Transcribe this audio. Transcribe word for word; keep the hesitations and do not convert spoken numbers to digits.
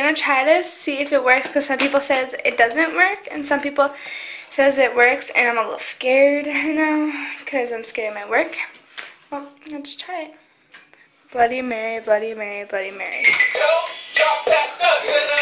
I'm gonna try to see if it works, because some people says it doesn't work and some people says it works, and I'm a little scared right now because I'm scared of my work. Well, I'll just try it. Bloody Mary, Bloody Mary, Bloody Mary. Don't drop that thug.